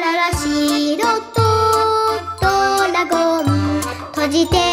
ララシドとドラゴン」「閉じて